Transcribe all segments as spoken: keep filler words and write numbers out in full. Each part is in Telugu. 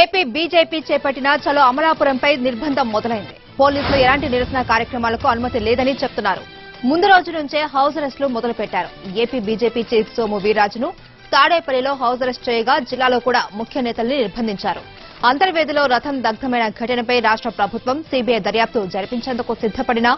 ఏపీ బీజేపీ చేపట్టిన చలో అమలాపురంపై నిర్బంధం మొదలైంది. పోలీసులు ఎలాంటి నిరసన కార్యక్రమాలకు అనుమతి లేదని చెప్తున్నారు. ముందు రోజు నుంచే హౌస్ అరెస్ట్ లు మొదలు పెట్టారు. ఏపీ బీజేపీ చీఫ్ సోము వీర్రాజును తాడేపల్లిలో హౌస్ అరెస్ట్ చేయగా జిల్లాలో కూడా ముఖ్య నేతల్ని నిర్బంధించారు. అంతర్వేదిలో రథం దగ్ధమైన ఘటనపై రాష్ట ప్రభుత్వం సీబీఐ దర్యాప్తు జరిపించేందుకు సిద్దపడిన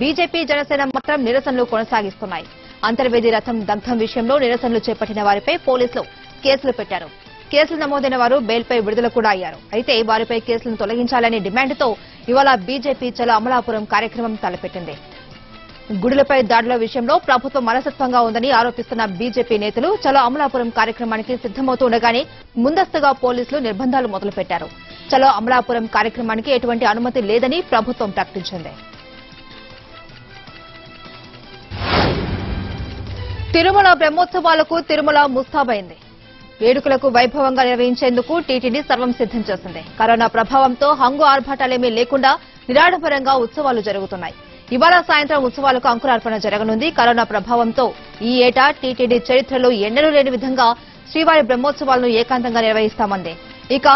బీజేపీ జనసేన మాత్రం నిరసనలు కొనసాగిస్తున్నాయి. అంతర్వేది రథం దగ్ధం విషయంలో నిరసనలు చేపట్టిన వారిపై పోలీసులు కేసులు పెట్టారు. కేసులు నమోదైన వారు బెయిల్పై విడుదల కూడా అయ్యారు. అయితే వారిపై కేసులను తొలగించాలనే డిమాండ్తో ఇవాళ బీజేపీ చలో అమలాపురం కార్యక్రమం తలపెట్టింది. గుడులపై దాడుల విషయంలో ప్రభుత్వం మనస్తత్వంగా ఉందని ఆరోపిస్తున్న బీజేపీ నేతలు చలో అమలాపురం కార్యక్రమానికి సిద్దమవుతుండగానే ముందస్తుగా పోలీసులు నిర్బంధాలు మొదలుపెట్టారు. చలో అమలాపురం కార్యక్రమానికి ఎటువంటి అనుమతి లేదని ప్రభుత్వం ప్రకటించింది. తిరుమల బ్రహ్మోత్సవాలకు తిరుమల ముస్తాబైంది. వేడుకలకు వైభవంగా నిర్వహించేందుకు టీటీడీ సర్వం సిద్దం చేసింది. కరోనా ప్రభావంతో హంగు ఆర్భాటాలేమీ లేకుండా నిరాడంబరంగా ఉత్సవాలు జరుగుతున్నాయి. ఇవాళ సాయంత్రం ఉత్సవాలకు అంకురార్పణ జరగనుంది. కరోనా ప్రభావంతో ఈ ఏటా టీటీడీ చరిత్రలో ఎన్నడూ లేని విధంగా శ్రీవారి బ్రహ్మోత్సవాలను ఏకాంతంగా నిర్వహిస్తామంది. ఇక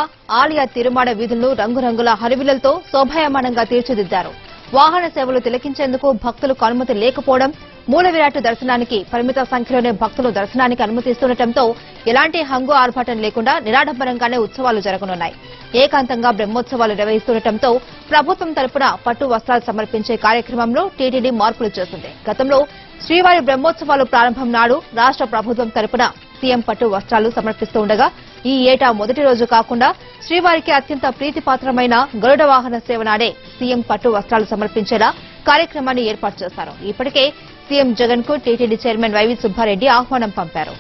ఆలయ తిరుమాడ వీధులను రంగురంగుల హరివిలతో శోభాయమానంగా తీర్చిదిద్దారు. వాహన సేవలు తిలకించేందుకు భక్తులకు అనుమతి లేకపోవడం, మూల విరాట్ దర్శనానికి పరిమిత సంఖ్యలోనే భక్తులు దర్శనానికి అనుమతిస్తుండటంతో ఎలాంటి హంగు ఆర్భాటం లేకుండా నిరాడంబరంగానే ఉత్సవాలు జరగనున్నాయి. ఏకాంతంగా బ్రహ్మోత్సవాలు నిర్వహిస్తుండటంతో ప్రభుత్వం తరపున పట్టు వస్త్రాలు సమర్పించే కార్యక్రమంలో టీటీడీ మార్పులు చేసింది. గతంలో శ్రీవారి బ్రహ్మోత్సవాలు ప్రారంభం నాడు రాష్ట ప్రభుత్వం తరపున సీఎం పట్టు వస్త్రాలు సమర్పిస్తూ ఉండగా ఈ ఏటా మొదటి రోజు కాకుండా శ్రీవారికి అత్యంత ప్రీతిపాత్రమైన గరుడ వాహన సేవ నాడే సీఎం పట్టు వస్త్రాలు సమర్పించేలా కార్యక్రమాన్ని ఏర్పాటు చేశారు. ఇప్పటికే సీఎం జగన్ కు టీటీడీ చైర్మన్ వైవి సుబ్బారెడ్డి ఆహ్వానం పంపారు.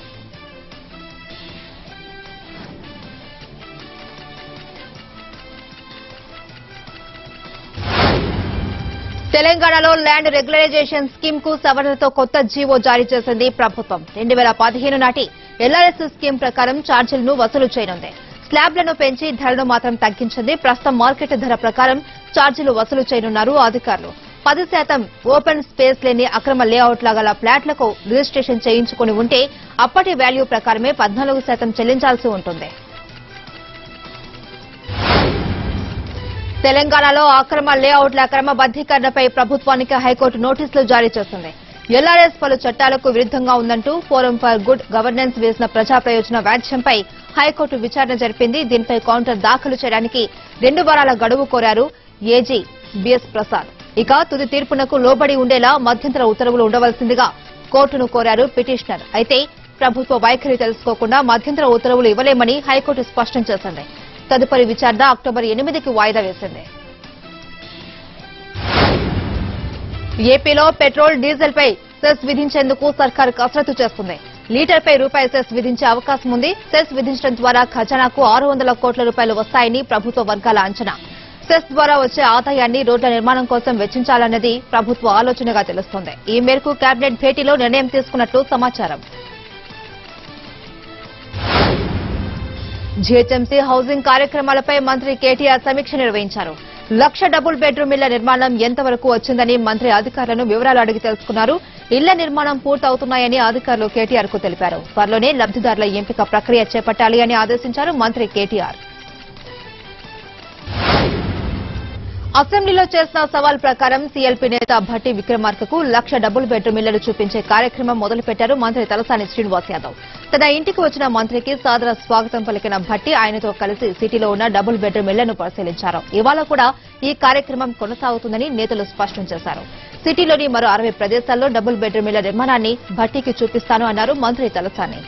తెలంగాణలో ల్యాండ్ రెగ్యులరైజేషన్ స్కీమ్ కు సవరణతో కొత్త జీవో జారీ చేసింది ప్రభుత్వం. రెండు వేల పదిహేను నాటి ఎల్ఆర్ఎస్ స్కీమ్ ప్రకారం ఛార్జీలను వసూలు చేయనుంది. స్లాబ్లను పెంచి ధరను మాత్రం తగ్గించింది. ప్రస్తుతం మార్కెట్ ధర ప్రకారం ఛార్జీలు వసూలు చేయనున్నారు అధికారులు. పది శాతం ఓపెన్ స్పేస్ లేని అక్రమ లేఅవుట్ లాగల ఫ్లాట్లకు రిజిస్ట్రేషన్ చేయించుకుని ఉంటే అప్పటి వాల్యూ ప్రకారమే పద్నాలుగు శాతం చెల్లించాల్సి ఉంటుంది. తెలంగాణలో అక్రమ లేఅవుట్ల క్రమబద్దీకరణపై ప్రభుత్వానికి హైకోర్టు నోటీసులు జారీ చేసింది. ఎల్ఆర్ఎస్ పలు చట్టాలకు విరుద్దంగా ఉందంటూ ఫోరం ఫర్ గుడ్ గవర్నెన్స్ వేసిన ప్రజా ప్రయోజన వ్యాజ్యంపై హైకోర్టు విచారణ జరిపింది. దీనిపై కౌంటర్ దాఖలు చేయడానికి రెండు వారాల గడువు కోరారు ఏజీ బిఎస్ ప్రసాద్. ఇక తుది తీర్పునకు లోబడి ఉండేలా మధ్యంతర ఉత్తర్వులు ఉండవలసిందిగా కోర్టును కోరారు పిటిషనర్. అయితే ప్రభుత్వ వైఖరి తెలుసుకోకుండా మధ్యంతర ఉత్తర్వులు ఇవ్వలేమని హైకోర్టు స్పష్టం చేసింది. తదుపరి విచారణ అక్టోబర్ ఎనిమిదికి వాయిదా వేసింది. ఏపీలో పెట్రోల్ డీజిల్పై సెస్ విధించేందుకు సర్కార్ కసరత్తు చేస్తుంది. లీటర్పై రూపాయి సెస్ విధించే అవకాశం ఉంది. సెస్ విధించడం ద్వారా ఖజానాకు ఆరు వందల కోట్ల రూపాయలు వస్తాయని ప్రభుత్వ వర్గాల అంచనా. సెస్ ద్వారా వచ్చే ఆదాయాన్ని రోడ్ల నిర్మాణం కోసం వెచ్చించాలన్నది ప్రభుత్వ ఆలోచనగా తెలుస్తోంది. ఈ మేరకు కేబినెట్ భేటీలో నిర్ణయం తీసుకున్నట్లు సమాచారం. జీహెచ్ఎంసీ హౌసింగ్ కార్యక్రమాలపై మంత్రి కేటీఆర్ సమీక్ష నిర్వహించారు. లక్ష డబుల్ బెడ్రూమ్ ఇళ్ల నిర్మాణం ఎంతవరకు వచ్చిందని మంత్రి అధికారులను వివరాలు అడిగి తెలుసుకున్నారు. ఇళ్ల నిర్మాణం పూర్తవుతున్నాయని అధికారులు కేటీఆర్ కు తెలిపారు. త్వరలోనే లబ్దిదారుల ఎంపిక ప్రక్రియ చేపట్టాలి అని ఆదేశించారు మంత్రి కేటీఆర్. అసెంబ్లీలో చేసిన సవాల్ ప్రకారం సీఎల్పీ నేత భట్టి విక్రమార్కకు లక్ష డబుల్ బెడ్రూమ్ ఇళ్లను చూపించే కార్యక్రమం మొదలుపెట్టారు మంత్రి తలసాని శ్రీనివాస్ యాదవ్. తన ఇంటికి వచ్చిన మంత్రికి సాదర స్వాగతం పలికిన భట్టి ఆయనతో కలిసి సిటీలో ఉన్న డబుల్ బెడ్రూమ్ ఇళ్లను పరిశీలించారు. ఇవాళ కూడా ఈ కార్యక్రమం కొనసాగుతుందని నేతలు స్పష్టం చేశారు. సిటీలోని మరో అరవై ప్రదేశాల్లో డబుల్ బెడ్రూమ్ ఇళ్ల నిర్మాణాన్ని భట్టికి చూపిస్తాను అన్నారు మంత్రి తలసాని.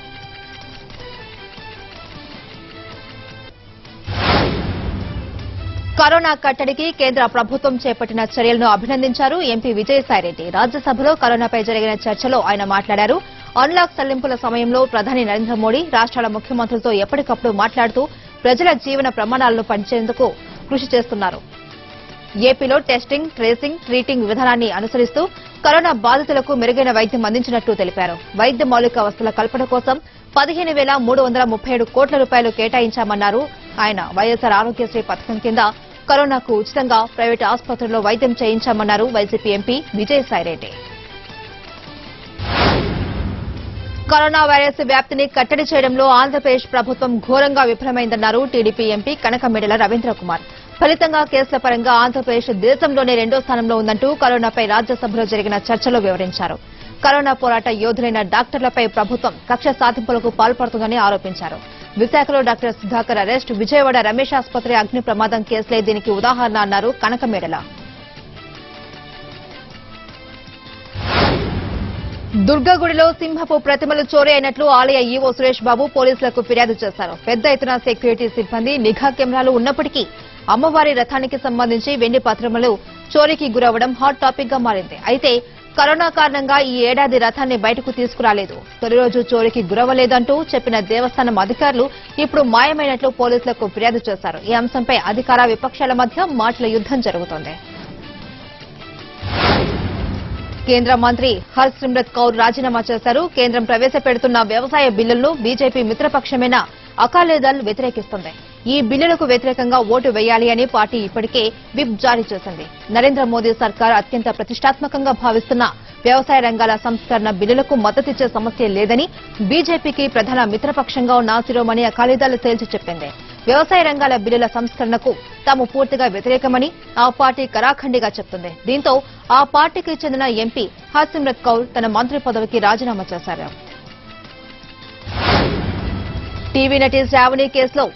కరోనా కట్టడికి కేంద్ర ప్రభుత్వం చేపట్టిన చర్యలను అభినందించారు ఎంపీ విజయసాయిరెడ్డి. రాజ్యసభలో కరోనాపై జరిగిన చర్చలో ఆయన మాట్లాడారు. అన్లాక్ సల్లింపుల సమయంలో ప్రధాని నరేంద్ర మోడీ రాష్ట్రాల ముఖ్యమంత్రులతో ఎప్పటికప్పుడు మాట్లాడుతూ ప్రజల జీవన ప్రమాణాలను పెంచేందుకు కృషి చేస్తున్నారు. ఏపీలో టెస్టింగ్, ట్రేసింగ్, ట్రీటింగ్ విధానాన్ని అనుసరిస్తూ కరోనా బాధితులకు మెరుగైన వైద్యం అందించినట్లు తెలిపారు. వైద్య మౌలిక వసతుల కల్పన కోసం పదిహేను వేల మూడు వందల ముప్పై ఏడు కోట్ల రూపాయలు కేటాయించామన్నారు ఆయన. వైఎస్ఆర్ ఆరోగ్యశ్రీ పథకం కింద కరోనాకు ఉచితంగా ప్రైవేటు ఆసుపత్రుల్లో వైద్యం చేయించామన్నారు YCP MP Vijayasai Reddy. Corona virus వ్యాప్తిని కట్టడి చేయడంలో ఆంధ్రప్రదేశ్ ప్రభుత్వం ఘోరంగా విఫలమైందన్నారు టీడీపీ ఎంపీ కనకమేడల రవీంద్ర కుమార్. ఫలితంగా కేసుల పరంగా ఆంధ్రప్రదేశ్ దేశంలోనే రెండో స్థానంలో ఉందంటూ కరోనాపై రాజ్యసభలో జరిగిన చర్చలో వివరించారు. కరోనా పోరాట యోధులైన డాక్టర్లపై ప్రభుత్వం కక్ష సాధింపులకు పాల్పడుతుందని ఆరోపించారు. విశాఖలో డాక్టర్ సుధాకర్ అరెస్ట్, విజయవాడ రమేష్ ఆసుపత్రి అగ్ని ప్రమాదం కేసులే దీనికి ఉదాహరణ అన్నారు కనకమేడల. దుర్గగుడిలో సింహపు ప్రతిమలు చోరీ అయినట్లు ఆలయ ఈవో సురేష్ బాబు పోలీసులకు ఫిర్యాదు చేశారు. పెద్ద ఎత్తున సెక్యూరిటీ సిబ్బంది నిఘా కెమెరాలు ఉన్నప్పటికీ అమ్మవారి రథానికి సంబంధించి వెండి పత్రములు చోరీకి గురవడం హాట్ టాపిక్ గా మారింది. అయితే కరోనా కారణంగా ఈ ఏడాది రథాన్ని బయటకు తీసుకురాలేదు, తొలి రోజు చోరీకి గురవలేదంటూ చెప్పిన దేవస్థానం అధికారులు ఇప్పుడు మాయమైనట్లు పోలీసులకు ఫిర్యాదు చేశారు. ఈ అంశంపై అధికార విపక్షాల మధ్య మాటల యుద్దం జరుగుతోంది. కేంద్ర మంత్రి హర్ సిమ్రత్ కౌర్ రాజీనామా చేశారు. కేంద్రం ప్రవేశపెడుతున్న వ్యవసాయ బిల్లులను బీజేపీ మిత్రపక్షమైన అకాలీదళ్ వ్యతిరేకిస్తుంది. ఈ బిల్లులకు వ్యతిరేకంగా ఓటు వేయాలి అని పార్టీ ఇప్పటికే విప్ జారీ చేసింది. నరేంద్ర మోదీ సర్కార్ అత్యంత ప్రతిష్టాత్మకంగా భావిస్తున్న వ్యవసాయ రంగాల సంస్కరణ బిల్లులకు మద్దతిచ్చే సమస్య లేదని బీజేపీకి ప్రధాన మిత్రపక్షంగా ఉన్న శిరోమణి అకాలీదళ్ తేల్చి చెప్పింది. వ్యవసాయ రంగాల బిల్లుల సంస్కరణకు తాము పూర్తిగా వ్యతిరేకమని ఆ పార్టీ కరాఖండిగా చెప్తుంది. దీంతో ఆ పార్టీకి చెందిన ఎంపీ హర్ సిమ్రత్ కౌర్ తన మంత్రి పదవికి రాజీనామా చేశారు. టీవీ నటి శ్రావణి కేసులో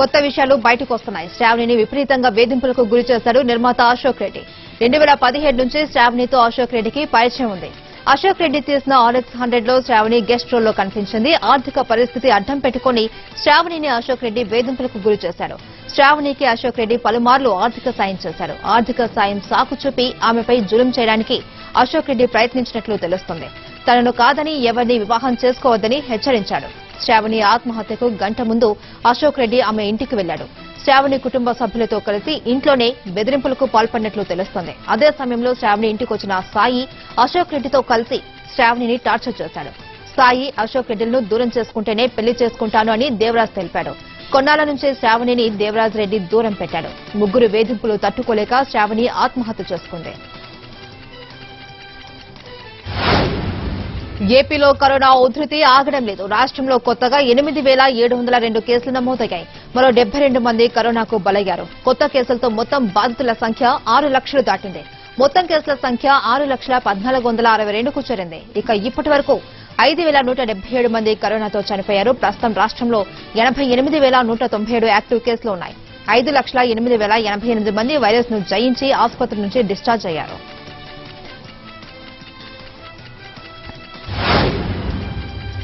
కొత్త విషయాలు బయటకు వస్తున్నాయి. శ్రావణిని విపరీతంగా వేధింపులకు గురి చేశాడు నిర్మాత అశోక్ రెడ్డి. రెండు వేల పదిహేడు నుంచి శ్రావణితో అశోక్ రెడ్డికి పరిచయం ఉంది. అశోక్ రెడ్డి తీసిన ఆర్ఎక్స్ హండ్రెడ్ లో శ్రావణి గెస్ట్ రోల్ లో కనిపించింది. ఆర్థిక పరిస్థితి అడ్డం పెట్టుకుని శ్రావణిని అశోక్ రెడ్డి వేధింపులకు గురి చేశారు. శ్రావణికి అశోక్ రెడ్డి పలుమార్లు ఆర్థిక సాయం చేశారు. ఆర్థిక సాయం సాకు చూపి ఆమెపై జులుం చేయడానికి అశోక్ రెడ్డి ప్రయత్నించినట్లు తెలుస్తోంది. తనను కాదని ఎవరిని వివాహం చేసుకోవద్దని హెచ్చరించాడు. శ్రావణి ఆత్మహత్యకు గంట ముందు అశోక్ రెడ్డి ఆమె ఇంటికి వెళ్లాడు. శ్రావణి కుటుంబ సభ్యులతో కలిసి ఇంట్లోనే బెదిరింపులకు పాల్పడినట్లు తెలుస్తోంది. అదే సమయంలో శ్రావణి ఇంటికి వచ్చిన సాయి అశోక్ రెడ్డితో కలిసి శ్రావణిని టార్చర్ చేశాడు. సాయి అశోక్ రెడ్డిలను దూరం చేసుకుంటేనే పెళ్లి చేసుకుంటాను అని దేవరాజ్ తెలిపాడు. కొన్నాళ్ల నుంచే శ్రావణిని దేవరాజ్ రెడ్డి దూరం పెట్టాడు. ముగ్గురు వేధింపులు తట్టుకోలేక శ్రావణి ఆత్మహత్య చేసుకుంది. ఏపీలో కరోనా ఉధృతి ఆగడం లేదు. రాష్ట్రంలో కొత్తగా ఎనిమిది వేల ఏడు వందల రెండు కేసులు నమోదయ్యాయి. మరో డెబ్బై రెండు మంది కరోనాకు బలయ్యారు. కొత్త కేసులతో మొత్తం బాధితుల సంఖ్య ఆరు లక్షలు దాటింది. మొత్తం కేసుల సంఖ్య ఆరు లక్షల పద్నాలుగు వందల అరవై రెండుకు చేరింది. ఇక ఇప్పటి వరకు ఐదు వేల నూట డెబ్బై ఏడు మంది కరోనాతో చనిపోయారు. ప్రస్తుతం రాష్ట్రంలో ఎనభై ఎనిమిది వేల నూట తొంభై ఏడు యాక్టివ్ కేసులు ఉన్నాయి. ఐదు లక్షల ఎనిమిది వేల ఎనభై ఎనిమిది మంది వైరస్ ను జయించి ఆసుపత్రి నుంచి డిశ్చార్జ్ అయ్యారు.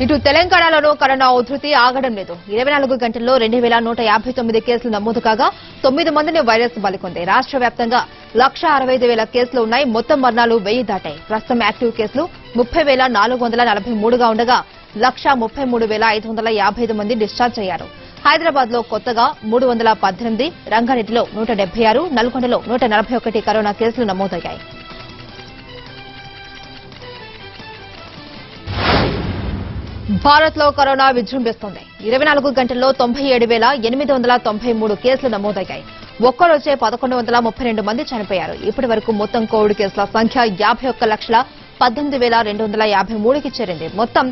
ఇటు తెలంగాణలోనూ కరోనా ఉధృతి ఆగడం లేదు. ఇరవై నాలుగు గంటల్లో రెండు వేల నూట యాభై తొమ్మిది కేసులు నమోదు కాగా తొమ్మిది మందిని వైరస్ బలికొంది. రాష్ట్ర వ్యాప్తంగా లక్ష అరవై ఐదు వేల కేసులు ఉన్నాయి. మొత్తం మరణాలు వెయ్యి దాటాయి. ప్రస్తుతం యాక్టివ్ కేసులు ముప్పై వేల నాలుగు వందల నలభై మూడుగా ఉండగా లక్ష ముప్పై మూడు వేల ఐదు వందల యాభై ఐదు మంది డిశ్చార్జ్ అయ్యారు. హైదరాబాద్ లో కొత్తగా మూడు వందల పద్దెనిమిది, రంగారెడ్డిలో నూట డెబ్బై ఆరు, నల్గొండలో నూట నలభై ఒకటి కరోనా కేసులు నమోదయ్యాయి. భారత్ లో కరోనా విజృంభిస్తోంది. ఇరవై నాలుగు గంటల్లో తొంభై ఏడు వేల ఎనిమిది వందల తొంభై మూడు కేసులు నమోదయ్యాయి. ఒక్కరోజే పదకొండు వందల ముప్పై రెండు మంది చనిపోయారు. ఇప్పటి వరకు మొత్తం కోవిడ్ కేసుల సంఖ్య యాభై ఒక్క లక్షల పద్దెనిమిది వేల రెండు వందల యాభై మూడుకి చేరింది. మొత్తం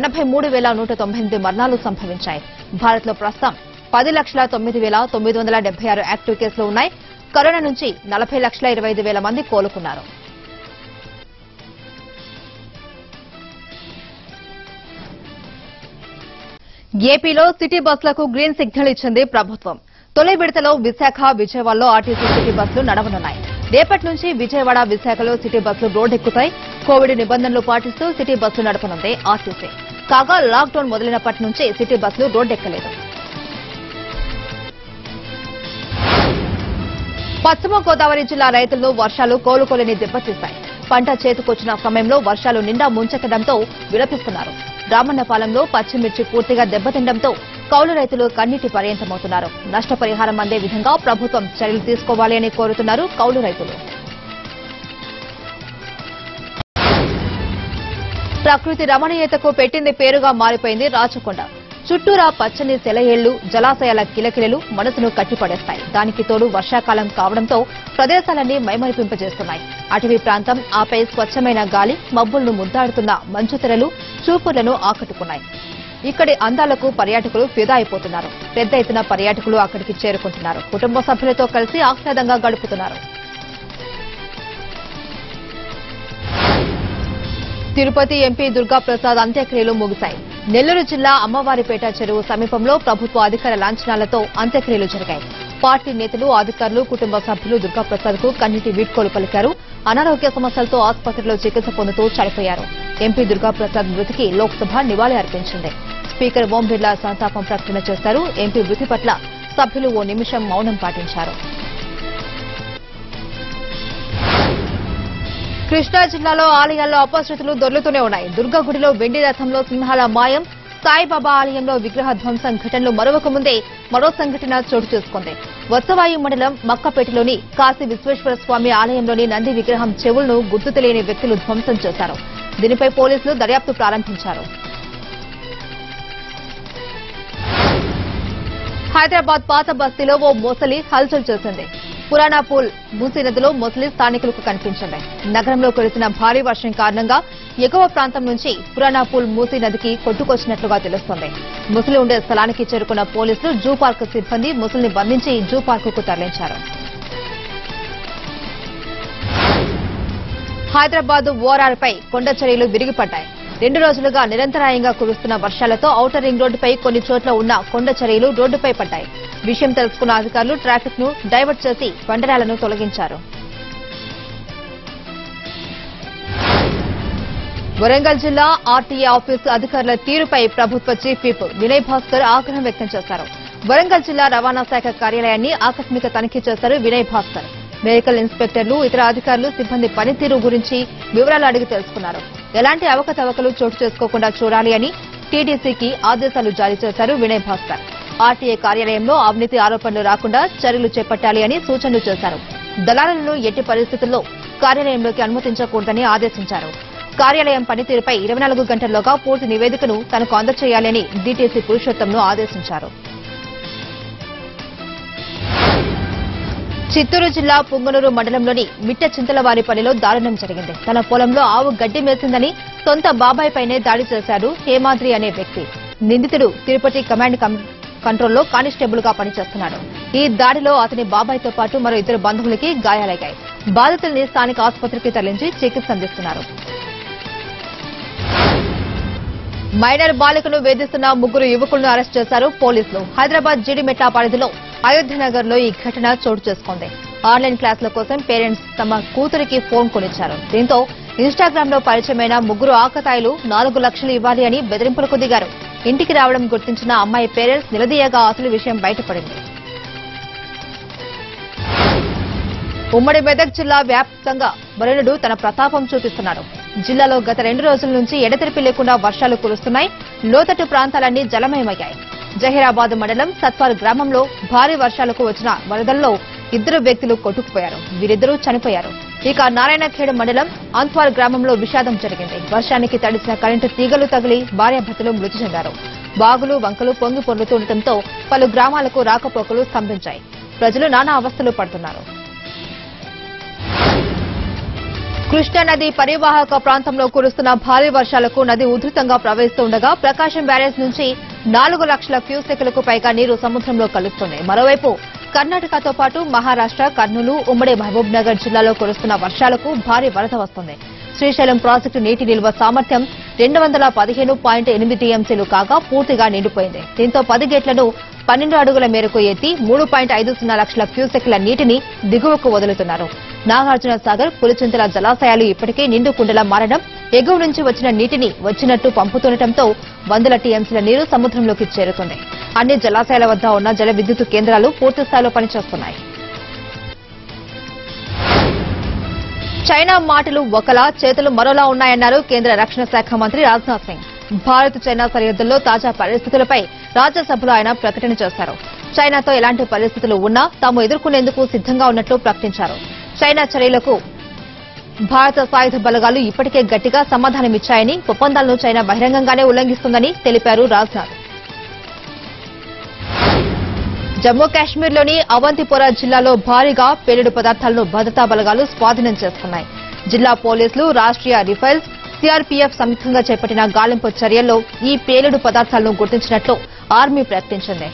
ఎనభై మూడు వేల నూట తొంభై ఎనిమిది మరణాలు సంభవించాయి. భారత్ లో ప్రస్తుతం పది లక్షల తొమ్మిది వేల తొమ్మిది వందల డెబ్బై ఆరు యాక్టివ్ కేసులు ఉన్నాయి. కరోనా నుంచి నలభై లక్షల ఇరవై ఐదు వేల మంది కోలుకున్నారు. ఏపీలో సిటీ బస్సులకు గ్రీన్ సిగ్నల్ ఇచ్చింది ప్రభుత్వం. తొలి విడతలో విశాఖ, విజయవాడలో ఆర్టీసీ సిటీ బస్సులు నడవనున్నాయి. రేపటి నుంచి విజయవాడ, విశాఖలో సిటీ బస్సులు రోడ్డెక్కుతాయి. కోవిడ్ నిబంధనలు పాటిస్తూ సిటీ బస్సులు నడపనుంది ఆర్టీసీ. కాగా లాక్డౌన్ మొదలైనప్పటి నుంచి సిటీ బస్సులు రోడ్డెక్కలేదు. పశ్చిమ గోదావరి జిల్లా రైతులను వర్షాలు కోలుకోలేని దెబ్బతీశాయి. పంట చేతికొచ్చిన సమయంలో వర్షాలు నిండా ముంచెత్తడంతో విలపిస్తున్నారు. రామన్నపాలెంలో పచ్చిమిర్చి పూర్తిగా దెబ్బతిండంతో కౌలు రైతులు కన్నీటి పర్యంతమవుతున్నారు. నష్టపరిహారం అందే విధంగా ప్రభుత్వం చర్యలు తీసుకోవాలి అని కోరుతున్నారు కౌలు రైతులు. ప్రకృతి రమణీయతకు పెట్టింది పేరుగా మారిపోయింది రాచకొండ. చుట్టూరా పచ్చని సెలయేళ్లు జలాశయాల కిలకిలలు మనసును కట్టిపడేస్తాయి. దానికి తోడు వర్షాకాలం కావడంతో ప్రదేశాలన్నీ మైమరిపింపజేస్తున్నాయి. అటవీ ప్రాంతం, ఆపై స్వచ్ఛమైన గాలి, మబ్బులను ముద్దాడుతున్న మంచు తెరలు చూపులను ఆకట్టుకున్నాయి. ఇక్కడి అందాలకు పర్యాటకులు ఫిదా అయిపోతున్నారు. పెద్ద ఎత్తున పర్యాటకులు అక్కడికి చేరుకుంటున్నారు. కుటుంబ సభ్యులతో కలిసి ఆహ్లాదంగా గడుపుతున్నారు. తిరుపతి ఎంపీ దుర్గాప్రసాద్ అంత్యక్రియలు ముగిశాయి. నెల్లూరు జిల్లా అమ్మవారిపేట చెరువు సమీపంలో ప్రభుత్వ అధికార లాంఛనాలతో అంత్యక్రియలు జరిగాయి. పార్టీ నేతలు, అధికారులు, కుటుంబ సభ్యులు దుర్గాప్రసాద్ కు కన్నీటి వీడ్కోలు పలికారు. అనారోగ్య సమస్యలతో ఆసుపత్రిలో చికిత్స పొందుతూ చనిపోయారు. ఎంపీ దుర్గాప్రసాద్ మృతికి లోక్సభ నివాళి అర్పించింది. స్పీకర్ ఓం బిర్లా సంతాపం ప్రకటన చేశారు. ఎంపీ మృతి పట్ల సభ్యులు ఓ నిమిషం మౌనం పాటించారు. కృష్ణా జిల్లాలో ఆలయాల్లో అపశృతులు దొర్లుతూనే ఉన్నాయి. దుర్గా గుడిలో వెండి రథంలో సింహాల మాయం, సాయిబాబా ఆలయంలో విగ్రహ ధ్వంసం ఘటనలు మరొక ముందే మరో సంఘటన చోటు చేసుకుంది. వత్సవాయి మండలం మక్కపేటలోని కాశీ విశ్వేశ్వర స్వామి ఆలయంలోని నంది విగ్రహం చెవులను గుర్తు తెలియని వ్యక్తులు ధ్వంసం చేశారు. దీనిపై పోలీసులు దర్యాప్తు ప్రారంభించారు. హైదరాబాద్ పాత బస్తీలో ఓ మొసలి హల్చల్ చేసింది. పురాణా పూల్ మూసీ నదిలో మొసలి స్థానికులకు కనిపించింది. నగరంలో కురిసిన భారీ వర్షం కారణంగా ఎగువ ప్రాంతం నుంచి పురాణా పూల్ మూసీ నదికి కొట్టుకొచ్చినట్లుగా తెలుస్తోంది. మొసలి ఉండే స్థలానికి చేరుకున్న పోలీసులు, జూ పార్కు సిబ్బంది మొసలిని బంధించి జూ పార్కుకు తరలించారు. హైదరాబాద్ ఓఆర్ఆర్పై కొండ చర్యలు విరిగిపడ్డాయి. రెండు రోజులుగా నిరంతరాయంగా కురుస్తున్న వర్షాలతో ఔటర్ రింగ్ రోడ్డుపై కొన్ని చోట్ల ఉన్న కొండ చర్యలు రోడ్డుపై పడ్డాయి. విషయం తెలుసుకున్న అధికారులు ట్రాఫిక్ ను డైవర్ట్ చేసి బండరాలను తొలగించారు. వరంగల్ జిల్లా ఆర్టీఏ ఆఫీసు అధికారుల తీరుపై ప్రభుత్వ చీఫ్ విప్ వినయ్ భాస్కర్ ఆగ్రహం వ్యక్తం చేశారు. వరంగల్ జిల్లా రవాణా శాఖ కార్యాలయాన్ని ఆకస్మిక తనిఖీ చేశారు వినయ్ భాస్కర్. వెహికల్ ఇన్స్పెక్టర్లు, ఇతర అధికారులు సిబ్బంది పనితీరు గురించి వివరాలు అడిగి తెలుసుకున్నారు. ఎలాంటి అవకతవకలు చోటు చేసుకోకుండా చూడాలి అని టీడీసీకి ఆదేశాలు జారీ చేశారు వినయ్ భాస్కర్. ఆర్టీఏ కార్యాలయంలో అవినీతి ఆరోపణలు రాకుండా చర్యలు చేపట్టాలి అని సూచనలు చేశారు. దళారులను ఎట్టి పరిస్థితుల్లో కార్యాలయంలోకి అనుమతించకూడదని ఆదేశించారు. కార్యాలయం పనితీరుపై ఇరవై నాలుగు గంటల్లోగా పూర్తి నివేదికను తనకు అందజేయాలని డీటీసీ పురుషోత్తంను ఆదేశించారు. చిత్తూరు జిల్లా పుంగనూరు మండలంలోని మిట్ట చింతలవారిపల్లిలో దారుణం జరిగింది. తన పొలంలో ఆవు గడ్డి మేసిందని సొంత బాబాయ్పైనే దాడి చేశారు హేమాద్రి అనే వ్యక్తి. నిందితుడు తిరుపతి కమాండ్ కంట్రోల్లో కానిస్టేబుల్ గా పనిచేస్తున్నాడు. ఈ దాడిలో అతని బాబాయ్తో పాటు మరో ఇద్దరు బంధువులకి గాయాలయ్యాయి. బాధితుల్ని స్థానిక ఆసుపత్రికి తరలించి చికిత్స అందిస్తున్నారు. మైనర్ బాలికను వేధిస్తున్న ముగ్గురు యువకులను అరెస్ట్ చేశారు పోలీసులు. హైదరాబాద్ జిడిమెట్ల పరిధిలో అయోధ్యనగర్ లో ఈ ఘటన చోటు చేసుకుంది. ఆన్లైన్ క్లాసుల కోసం పేరెంట్స్ తమ కూతురికి ఫోన్ కొనిచ్చారు. దీంతో ఇన్స్టాగ్రామ్ లో పరిచయమైన ముగ్గురు ఆకతాయిలు నాలుగు లక్షలు ఇవ్వాలి అని బెదిరింపులకు దిగారు. ఇంటికి రావడం గుర్తించిన అమ్మాయి పేరెంట్స్ నిలదీయగా అసలు విషయం బయటపడింది. ఉమ్మడి మెదక్ జిల్లా వ్యాప్తంగా వరుణుడు తన ప్రతాపం చూపిస్తున్నాడు. జిల్లాలో గత రెండు రోజుల నుంచి ఎడతెరిపి లేకుండా వర్షాలు కురుస్తున్నాయి. లోతట్టు ప్రాంతాలన్నీ జలమయమయ్యాయి. జహీరాబాద్ మండలం సత్వార్ గ్రామంలో భారీ వర్షాలకు వచ్చిన వరదల్లో ఇద్దరు వ్యక్తులు కొట్టుకుపోయారు. వీరిద్దరూ చనిపోయారు. ఇక నారాయణఖేడ్ మండలం అంత్వార్ గ్రామంలో విషాదం జరిగింది. వర్షానికి తడిసిన కరెంటు తీగలు తగిలి భార్యాభర్తలు మృతి చెందారు. బాగులు, వంకలు పొంగి పొర్లుతుండటంతో పలు గ్రామాలకు రాకపోకలు స్తంభించాయి. ప్రజలు నానా అవస్థలు పడుతున్నారు. కృష్ణానది పరివాహక ప్రాంతంలో కురుస్తున్న భారీ వర్షాలకు నది ఉధృతంగా ప్రవహిస్తుండగా ప్రకాశం బ్యారేజ్ నుంచి నాలుగు లక్షల క్యూసెక్లకు పైగా నీరు సముద్రంలో కలుస్తుంది. మరోవైపు కర్ణాటకతో పాటు మహారాష్ట్ర, కర్నూలు, ఉమ్మడి మహబూబ్నగర్ జిల్లాలో కురుస్తున్న వర్షాలకు భారీ వరద వస్తుంది. శ్రీశైలం ప్రాజెక్టు నీటి నిల్వ సామర్థ్యం రెండు వందల పదిహేను పాయింట్ ఎనిమిది టీఎంసీలు కాగా పూర్తిగా నిండిపోయింది. దీంతో పది గేట్లను పన్నెండు అడుగుల మేరకు ఎత్తి మూడు పాయింట్ ఐదు సున్నా లక్షల క్యూసెక్ల నీటిని దిగువకు వదులుతున్నారు. నాగార్జున సాగర్, పులిచింతల జలాశయాలు ఇప్పటికే నిండు కుండలా మారడం, ఎగువ నుంచి వచ్చిన నీటిని వచ్చినట్టు పంపుతుండటంతో వందల టీఎంసీల నీరు సముద్రంలోకి చేరుతుంది. అన్ని జలాశయాల వద్ద ఉన్న జల విద్యుత్ కేంద్రాలు పూర్తి స్థాయిలో పనిచేస్తున్నాయి. చైనా మాటలు ఒకలా, చేతులు మరోలా ఉన్నాయన్నారు కేంద్ర రక్షణ శాఖ మంత్రి రాజ్నాథ్ సింగ్. భారత్, చైనా సరిహద్దుల్లో తాజా పరిస్థితులపై రాజ్యసభలో ఆయన ప్రకటన చేశారు. చైనాతో ఎలాంటి పరిస్థితులు ఉన్నా తాము ఎదుర్కొనేందుకు సిద్దంగా ఉన్నట్లు ప్రకటించారు. చైనా చర్యలకు భారత సాయుధ బలగాలు ఇప్పటికే గట్టిగా సమాధానమిచ్చాయని, ఒప్పందాలను చైనా బహిరంగంగానే ఉల్లంఘిస్తుందని తెలిపారు రాజ్నాథ్. జమ్మూ కాశ్మీర్లోని అవంతిపోరా జిల్లాలో భారీగా పేలుడు పదార్థాలను భద్రతా బలగాలు స్వాధీనం చేస్తున్నాయి. జిల్లా పోలీసులు, రాష్ట్రీయ రైఫిల్స్, సీఆర్పీఎఫ్ సంయుక్తంగా చేపట్టిన గాలింపు చర్యల్లో ఈ పేలుడు పదార్థాలను గుర్తించినట్లు ఆర్మీ ప్రకటించింది.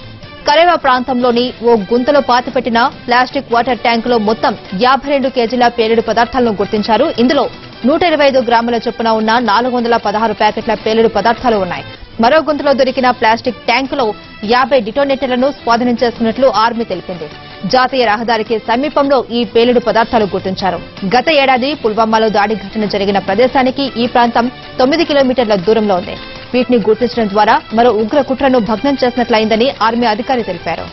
కరేవా ప్రాంతంలోని ఓ గుంతలో పాతిపెట్టిన ప్లాస్టిక్ వాటర్ ట్యాంకులో మొత్తం యాభై రెండు కేజీల పేలుడు పదార్థాలను గుర్తించారు. ఇందులో నూట ఇరవై ఐదు గ్రాముల చొప్పున ఉన్న నాలుగు వందల పదహారు ప్యాకెట్ల పేలుడు పదార్థాలు ఉన్నాయి. మరో గుంతలో దొరికిన ప్లాస్టిక్ ట్యాంకులో యాభై డిటోనేటర్లను స్వాధీనం చేస్తున్నట్లు ఆర్మీ తెలిపింది. జాతీయ రహదారికి సమీపంలో ఈ పేలుడు పదార్థాలు గుర్తించారు. గత ఏడాది పుల్వామాలో దాడి ఘటన జరిగిన ప్రదేశానికి ఈ ప్రాంతం తొమ్మిది కిలోమీటర్ల దూరంలో ఉంది. వీటిని గుర్తించడం ద్వారా మరో ఉగ్ర కుట్రను భగ్నం చేసినట్లయిందని ఆర్మీ అధికారి తెలిపారు.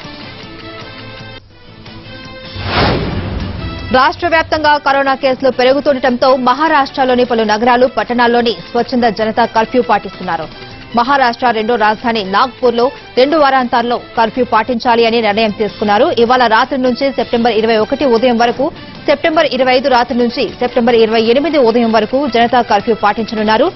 రాష్ట్ర వ్యాప్తంగా కరోనా కేసులు పెరుగుతుండటంతో మహారాష్ట్రలోని పలు నగరాలు, పట్టణాల్లోని స్వచ్ఛంద జనతా కర్ఫ్యూ పాటిస్తున్నారు. మహారాష్ట్ర రెండో రాజధాని నాగ్పూర్ లో రెండు వారాంతాల్లో కర్ఫ్యూ పాటించాలి అని నిర్ణయం తీసుకున్నారు. ఇవాళ రాత్రి నుంచి సెప్టెంబర్ ఇరవై ఒకటి ఉదయం వరకు, సెప్టెంబర్ ఇరవై ఐదు రాత్రి నుంచి సెప్టెంబర్ ఇరవై ఎనిమిది ఉదయం వరకు జనతా కర్ఫ్యూ పాటించనున్నారు.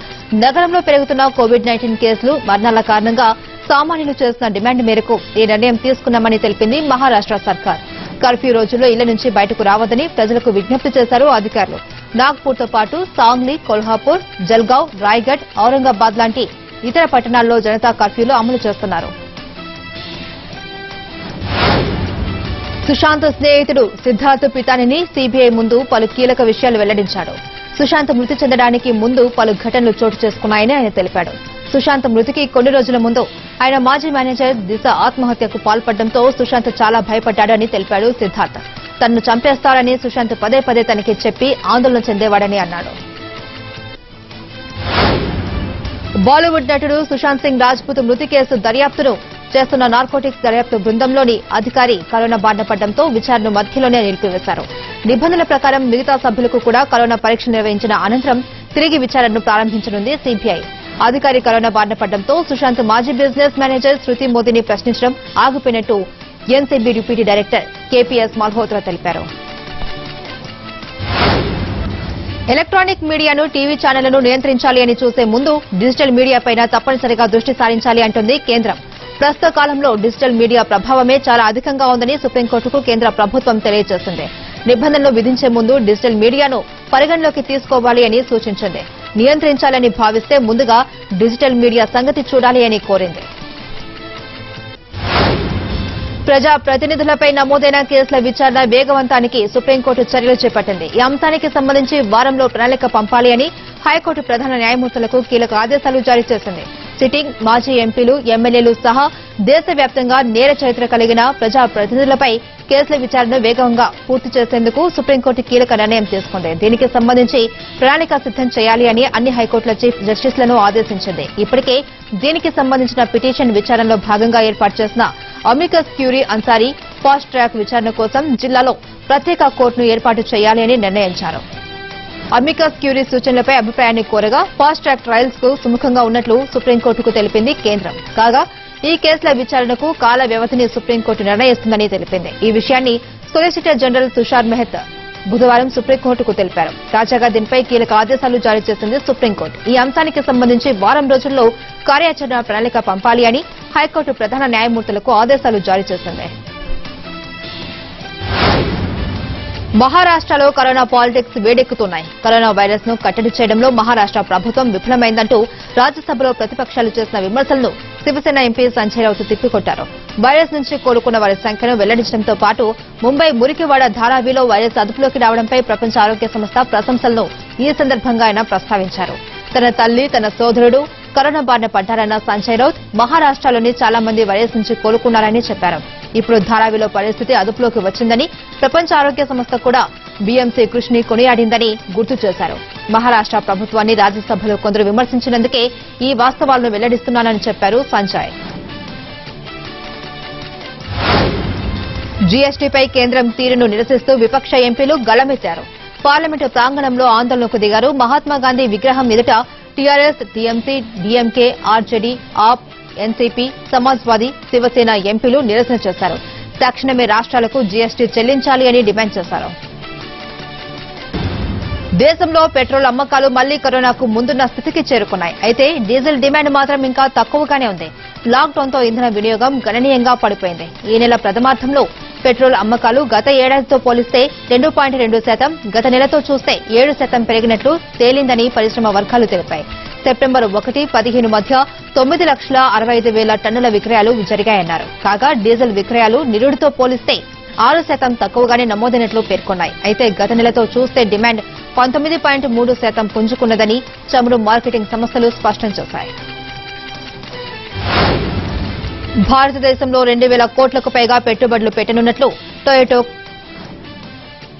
నగరంలో పెరుగుతున్న కోవిడ్ నైన్టీన్ కేసులు, మరణాల కారణంగా సామాన్యులు చేస్తున్న డిమాండ్ మేరకు ఈ నిర్ణయం తీసుకున్నామని తెలిపింది మహారాష్ట్ర సర్కార్. కర్ఫ్యూ రోజుల్లో ఇళ్ల నుంచి బయటకు రావద్దని ప్రజలకు విజ్ఞప్తి చేశారు అధికారులు. నాగ్పూర్తో పాటు సాంగ్లీ, కొల్హాపూర్, జల్గావ్, రాయ్గఢ్, ఔరంగాబాద్ లాంటి ఇతర పట్టణాల్లో జనతా కర్ఫ్యూలో అమలు చేస్తున్నారు. సుశాంత్ స్నేహితుడు సిద్ధార్థ్ పితానిని సీబీఐ ముందు పలు కీలక విషయాలు వెల్లడించాడు. సుశాంత్ మృతి చెందడానికి ముందు పలు ఘటనలు చోటు చేసుకున్నాయని ఆయన తెలిపాడు. సుశాంత్ మృతికి కొన్ని రోజుల ముందు ఆయన మాజీ మేనేజర్ దిశ ఆత్మహత్యకు పాల్పడడంతో సుశాంత్ చాలా భయపడ్డాడని తెలిపాడు సిద్ధార్థ్. తనను చంపేస్తారని సుశాంత్ పదే పదే తనకి చెప్పి ఆందోళన చెందేవాడని అన్నాడు. బాలీవుడ్ నటుడు సుశాంత్ సింగ్ రాజ్పూత్ మృతి కేసు దర్యాప్తును చేస్తున్న నార్కోటిక్స్ దర్యాప్తు బృందంలోని అధికారి కరోనా బారిన పడడంతో విచారణను మధ్యలోనే నిలిపివేశారు. నిబంధనల ప్రకారం మిగతా సభ్యులకు కూడా కరోనా పరీక్ష నిర్వహించిన అనంతరం తిరిగి విచారణను ప్రారంభించనుంది సీబీఐ. అధికారి కరోనా బారిన పడడంతో సుశాంత్ మాజీ బిజినెస్ మేనేజర్ శృతి మోదీని ప్రశ్నించడం ఆగిపోయినట్టు NCB deputy director KPS Malhotra తెలిపారు. ఎలక్ట్రానిక్ మీడియాను, టీవీ ఛానళ్లను నియంత్రించాలి అని చూసే ముందు డిజిటల్ మీడియాపైన తప్పనిసరిగా దృష్టి సారించాలి అంటుంది కేంద్రం. ప్రస్తుత కాలంలో డిజిటల్ మీడియా ప్రభావమే చాలా అధికంగా ఉందని సుప్రీంకోర్టుకు కేంద్ర ప్రభుత్వం తెలియజేసింది. నిబంధనలు విధించే ముందు డిజిటల్ మీడియాను పరిగణలోకి తీసుకోవాలి అని సూచించింది. నియంత్రించాలని భావిస్తే ముందుగా డిజిటల్ మీడియా సంగతి చూడాలి అని కోరింది. ప్రజా ప్రతినిధులపై నమోదైన కేసుల విచారణ వేగవంతానికి సుప్రీంకోర్టు చర్యలు చేపట్టింది. ఈ అంశానికి సంబంధించి వారంలో ప్రణాళిక పంపాలి అని హైకోర్టు ప్రధాన న్యాయమూర్తులకు కీలక ఆదేశాలు జారీ చేసింది. సిట్టింగ్ మాజీ ఎంపీలు, ఎమ్మెల్యేలు సహా దేశవ్యాప్తంగా నేర చరిత్ర కలిగిన ప్రజా ప్రతినిధులపై కేసుల విచారణ వేగంగా పూర్తి చేసేందుకు సుప్రీంకోర్టు కీలక నిర్ణయం తీసుకుంది. దీనికి సంబంధించి ప్రణాళిక సిద్దం చేయాలి అని అన్ని హైకోర్టుల చీఫ్ జస్టిస్లను ఆదేశించింది. ఇప్పటికే దీనికి సంబంధించిన పిటిషన్ విచారణలో భాగంగా ఏర్పాటు చేసిన amicus curiae Ansari fast track విచారణ కోసం జిల్లాలో ప్రత్యేక కోర్టును ఏర్పాటు చేయాలి అని నిర్ణయించారు. అమికస్ క్యూరీ సూచనలపై అభిప్రాయాన్ని కోరగా ఫాస్ట్ ట్రాక్ ట్రయల్స్ కు సుముఖంగా ఉన్నట్లు సుప్రీంకోర్టుకు తెలిపింది కేంద్రం. కాగా ఈ కేసుల విచారణకు కాల వ్యవధిని సుప్రీంకోర్టు నిర్ణయిస్తుందని తెలిపింది. ఈ విషయాన్ని సొలిసిటర్ జనరల్ తుషార్ మెహతా బుధవారం సుప్రీంకోర్టుకు తెలిపారు. తాజాగా దీనిపై కీలక ఆదేశాలు జారీ చేసింది సుప్రీంకోర్టు. ఈ అంశానికి సంబంధించి వారం రోజుల్లో కార్యాచరణ ప్రణాళిక పంపాలి అని హైకోర్టు ప్రధాన న్యాయమూర్తులకు ఆదేశాలు జారీ చేసింది. మహారాష్ట్రలో కరోనా పాలిటిక్స్ వేడెక్కుతున్నాయి. కరోనా వైరస్ ను కట్టడి చేయడంలో మహారాష్ట్ర ప్రభుత్వం విఫలమైందంటూ రాజ్యసభలో ప్రతిపక్షాలు చేసిన విమర్శలను శివసేన ఎంపీ సంజయ్ రౌత్ తిప్పికొట్టారు. వైరస్ నుంచి కోలుకున్న వారి సంఖ్యను వెల్లడించడంతో పాటు ముంబై మురికివాడ ధారావిలో వైరస్ అదుపులోకి రావడంపై ప్రపంచ ఆరోగ్య సంస్థ ప్రశంసలను ఈ సందర్భంగా ఆయన ప్రస్తావించారు. తన తల్లి, తన సోదరుడు కరోనా బారిన పడ్డారన్న సంజయ్ రౌత్ మహారాష్ట్రలోని చాలా మంది వైరస్ నుంచి కోలుకున్నారని చెప్పారు. ఇప్పుడు ధారావిలో పరిస్థితి అదుపులోకి వచ్చిందని, ప్రపంచ ఆరోగ్య సంస్థ కూడా బీఎంసీ కృషిని కొనియాడిందని గుర్తు చేశారు. మహారాష్ట్ర ప్రభుత్వాన్ని రాజ్యసభలో కొందరు విమర్శించినందుకే ఈ వాస్తవాలను వెల్లడిస్తున్నానని చెప్పారు సంజయ్. జీఎస్టీపై కేంద్రం తీరును నిరసిస్తూ విపక్ష ఎంపీలు గళమెత్తారు. పార్లమెంటు ప్రాంగణంలో ఆందోళనకు దిగారు. మహాత్మాగాంధీ విగ్రహం ఎదుట TRS, TMC, DMK, RJD, AAP, NCP, Samajwadi, Shiv Sena ఎంపీలు నిరసన చేశారు. తక్షణమే రాష్ట్రాలకు జీఎస్టీ చెల్లించాలి అని డిమాండ్ చేశారు. దేశంలో పెట్రోల్ అమ్మకాలు మళ్లీ కరోనాకు ముందున్న స్థితికి చేరుకున్నాయి. అయితే డీజిల్ డిమాండ్ మాత్రం ఇంకా తక్కువగానే ఉంది. లాక్డౌన్తో ఇంధన వినియోగం గణనీయంగా పడిపోయింది. ఈ నెల ప్రథమార్థంలో పెట్రోల్ అమ్మకాలు గత ఏడాదితో పోలిస్తే రెండు పాయింట్ రెండు శాతం గత నెలతో చూస్తే ఏడు శాతం పెరిగినట్లు తేలిందని పరిశ్రమ వర్గాలు తెలిపాయి. సెప్టెంబర్ ఒకటి పదిహేను మధ్య తొమ్మిది లక్షల అరవై ఐదు వేల టన్నుల విక్రయాలు జరిగాయన్నారు. కాగా డీజిల్ విక్రయాలు నిరుడితో పోలిస్తే ఆరు శాతం తక్కువగానే నమోదైనట్లు పేర్కొన్నాయి. అయితే గత నెలతో చూస్తే డిమాండ్ పంతొమ్మిది పాయింట్ మూడు శాతం పుంజుకున్నదని చమురు మార్కెటింగ్ సంస్థలు స్పష్టం చేశాయి. భారతదేశంలో రెండు వేల కోట్లకు పైగా పెట్టుబడులు పెట్టనున్నట్లు టొయోటో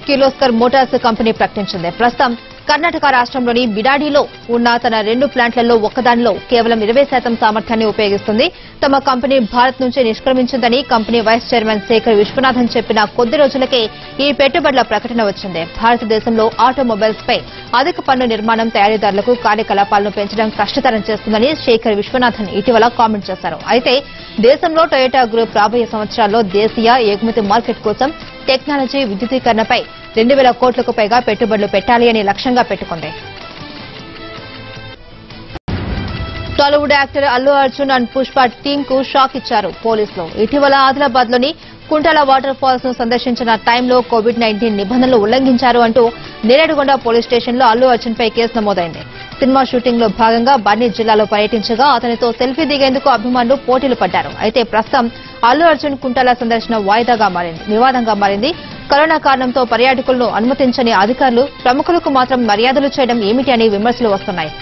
కిర్లోస్కర్ మోటార్స్ కంపెనీ ప్రకటించింది. ప్రస్తుతం కర్ణాటక రాష్ట్రంలోని బిడాడిలో ఉన్న తన రెండు ప్లాంట్లలో ఒక్కదానిలో కేవలం ఇరవై శాతం సామర్థ్యాన్ని ఉపయోగిస్తుంది. తమ కంపెనీ భారత్ నుంచి నిష్క్రమించిందని company vice chairman Shekhar Viswanathan చెప్పిన కొద్ది రోజులకే ఈ పెట్టుబడుల ప్రకటన వచ్చింది. భారతదేశంలో ఆటోమొబైల్స్ పై అధిక పన్ను నిర్మాణం తయారీదారులకు కార్యకలాపాలను పెంచడం కష్టతరం చేస్తుందని శేఖర్ విశ్వనాథన్ ఇటీవల కామెంట్ చేశారు. అయితే దేశంలో టొయోటా గ్రూప్ రాబోయే సంవత్సరాల్లో దేశీయ ఎగుమతి మార్కెట్ కోసం టెక్నాలజీ విద్యుదీకరణపై రెండు వేల కోట్లకు పైగా పెట్టుబడులు పెట్టాలి అని లక్ష్యంగా పెట్టుకుంది. Tollywood actor Allu Arjun and Pushpa team కు షాక్ ఇచ్చారు పోలీసులు. ఇటీవల ఆదిలాబాద్ లోని కుంటాల వాటర్ ఫాల్స్ ను సందర్శించిన టైంలో కోవిడ్ నైన్టీన్ నిబంధనలు ఉల్లంఘించారు అంటూ నేరేడుగొండ పోలీస్ స్టేషన్ లో అల్లు అర్జున్ పై కేసు నమోదైంది. సినిమా షూటింగ్ లో భాగంగా బన్నీ జిల్లాలో పర్యటించగా అతనితో సెల్ఫీ దిగేందుకు అభిమానులు పోటీలు పడ్డారు. అయితే ప్రస్తుతం అల్లు అర్జున్ కుంటాల సందర్శన వాయిదాగా మారింది వివాదంగా మారింది. కరోనా కారణంతో పర్యాటకులను అనుమతించని అధికారులు ప్రముఖులకు మాత్రం మర్యాదలు చేయడం ఏమిటి అని విమర్శలు వస్తున్నాయి.